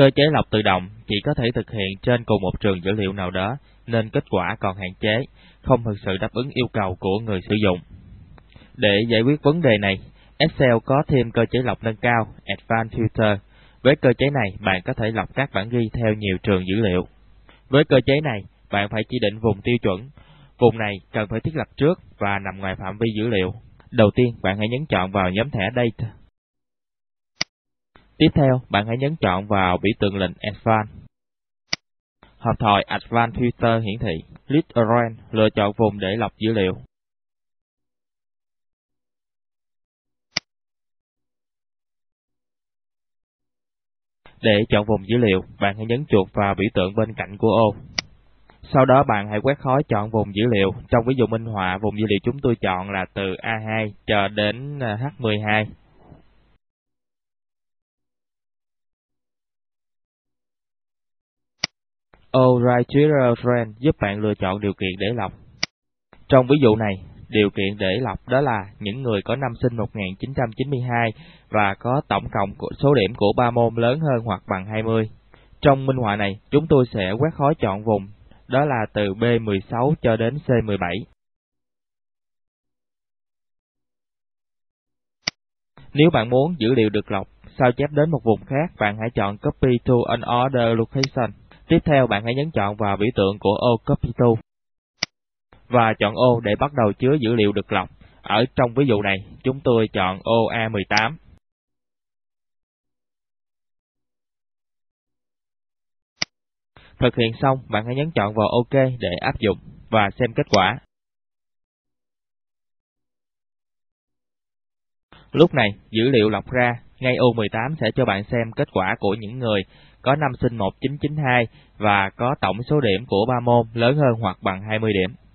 Cơ chế lọc tự động chỉ có thể thực hiện trên cùng một trường dữ liệu nào đó, nên kết quả còn hạn chế, không thực sự đáp ứng yêu cầu của người sử dụng. Để giải quyết vấn đề này, Excel có thêm cơ chế lọc nâng cao Advanced Filter. Với cơ chế này, bạn có thể lọc các bản ghi theo nhiều trường dữ liệu. Với cơ chế này, bạn phải chỉ định vùng tiêu chuẩn. Vùng này cần phải thiết lập trước và nằm ngoài phạm vi dữ liệu. Đầu tiên, bạn hãy nhấn chọn vào nhóm thẻ Data. Tiếp theo, bạn hãy nhấn chọn vào biểu tượng lệnh Advanced. Hộp thoại Advanced Filter hiển thị. List Range lựa chọn vùng để lọc dữ liệu. Để chọn vùng dữ liệu, bạn hãy nhấn chuột vào biểu tượng bên cạnh của ô. Sau đó bạn hãy quét khối chọn vùng dữ liệu. Trong ví dụ minh họa, vùng dữ liệu chúng tôi chọn là từ A2 cho đến H12. Ô Criteria Range giúp bạn lựa chọn điều kiện để lọc. Trong ví dụ này, điều kiện để lọc đó là những người có năm sinh 1992 và có tổng cộng của số điểm của 3 môn lớn hơn hoặc bằng 20. Trong minh họa này, chúng tôi sẽ quét khối chọn vùng, đó là từ B16 cho đến C17. Nếu bạn muốn dữ liệu được lọc, sao chép đến một vùng khác, bạn hãy chọn Copy to Another Location. Tiếp theo, bạn hãy nhấn chọn vào biểu tượng của ô Copy to và chọn ô để bắt đầu chứa dữ liệu được lọc. Ở trong ví dụ này, chúng tôi chọn ô A18. Thực hiện xong, bạn hãy nhấn chọn vào OK để áp dụng và xem kết quả. Lúc này, dữ liệu lọc ra, ngay ô 18 sẽ cho bạn xem kết quả của những người có năm sinh 1992 và có tổng số điểm của 3 môn lớn hơn hoặc bằng 20 điểm.